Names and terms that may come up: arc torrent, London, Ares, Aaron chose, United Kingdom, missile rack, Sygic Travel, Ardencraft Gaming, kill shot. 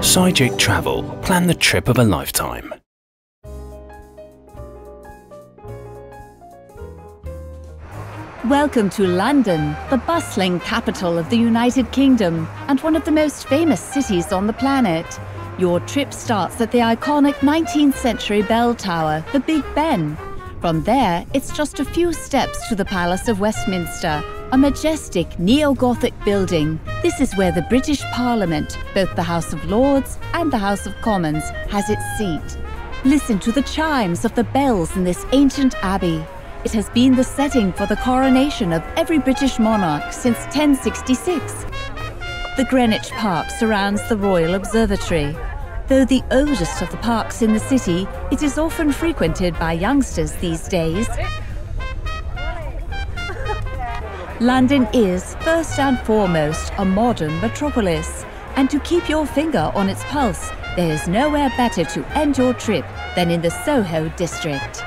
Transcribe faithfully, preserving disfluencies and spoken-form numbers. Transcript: Sygic Travel. Plan the trip of a lifetime. Welcome to London, the bustling capital of the United Kingdom and one of the most famous cities on the planet. Your trip starts at the iconic nineteenth century bell tower, the Big Ben. From there, it's just a few steps to the Palace of Westminster, a majestic neo-Gothic building. This is where the British Parliament, both the House of Lords and the House of Commons, has its seat. Listen to the chimes of the bells in this ancient abbey. It has been the setting for the coronation of every British monarch since ten sixty-six. The Greenwich Park surrounds the Royal Observatory. Though the oldest of the parks in the city, it is often frequented by youngsters these days. London is, first and foremost, a modern metropolis. And to keep your finger on its pulse, there is nowhere better to end your trip than in the Soho district.